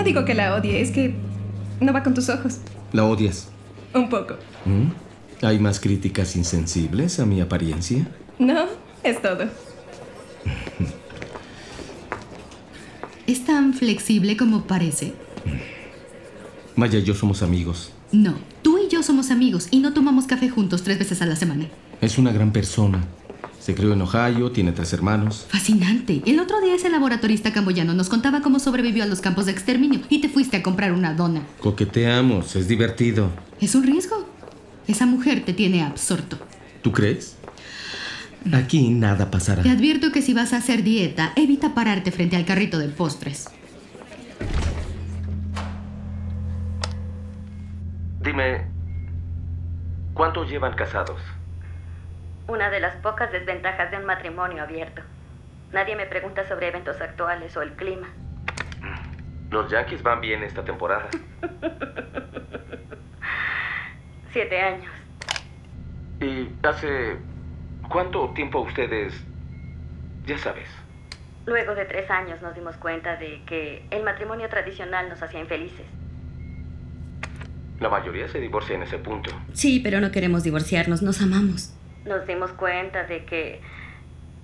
No digo que la odie, es que no va con tus ojos. ¿La odias? Un poco. ¿Hay más críticas insensibles a mi apariencia? No, es todo. ¿Es tan flexible como parece? Maya y yo somos amigos. No, tú y yo somos amigos y no tomamos café juntos 3 veces a la semana. Es una gran persona. Se crió en Ohio, tiene 3 hermanos. Fascinante. El otro día ese laboratorista camboyano nos contaba cómo sobrevivió a los campos de exterminio y te fuiste a comprar una dona. Coqueteamos, es divertido. Es un riesgo. Esa mujer te tiene absorto. ¿Tú crees? Aquí nada pasará. Te advierto que si vas a hacer dieta, evita pararte frente al carrito de postres. Dime, ¿cuánto llevan casados? Una de las pocas desventajas de un matrimonio abierto. Nadie me pregunta sobre eventos actuales o el clima. Los Yankees van bien esta temporada. 7 años. ¿Y hace cuánto tiempo ustedes? Ya sabes. Luego de 3 años nos dimos cuenta de que el matrimonio tradicional nos hacía infelices. La mayoría se divorcia en ese punto. Sí, pero no queremos divorciarnos, nos amamos. Nos dimos cuenta de que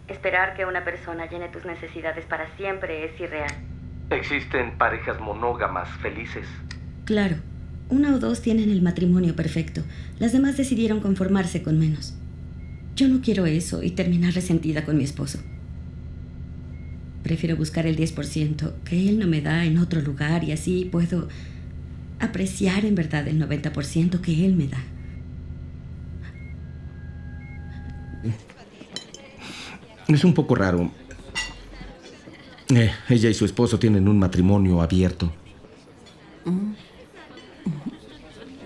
esperar que una persona llene tus necesidades para siempre es irreal. ¿Existen parejas monógamas felices? Claro. 1 o 2 tienen el matrimonio perfecto. Las demás decidieron conformarse con menos. Yo no quiero eso y terminar resentida con mi esposo. Prefiero buscar el 10% que él no me da en otro lugar y así puedo apreciar en verdad el 90% que él me da. Es un poco raro. Ella y su esposo tienen un matrimonio abierto.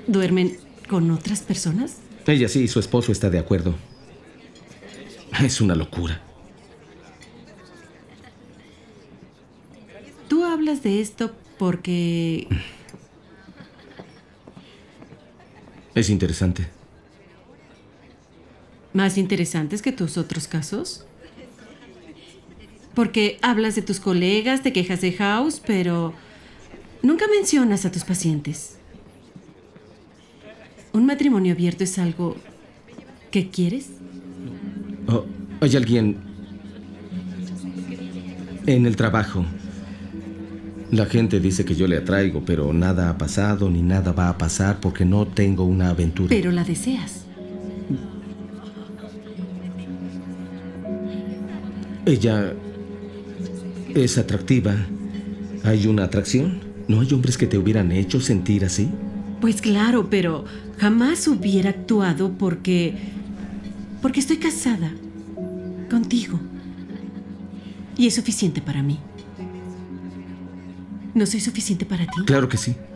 ¿Duermen con otras personas? Ella sí, su esposo está de acuerdo. Es una locura. Tú hablas de esto porque... Es interesante. ¿Más interesantes que tus otros casos? Porque hablas de tus colegas, te quejas de House, pero nunca mencionas a tus pacientes. ¿Un matrimonio abierto es algo que quieres? Oh, hay alguien en el trabajo. La gente dice que yo le atraigo, pero nada ha pasado ni nada va a pasar porque no tengo una aventura. Pero la deseas. Ella es atractiva. ¿Hay una atracción? ¿No hay hombres que te hubieran hecho sentir así? Pues claro, pero jamás hubiera actuado porque estoy casada contigo. Y es suficiente para mí. ¿No soy suficiente para ti? Claro que sí.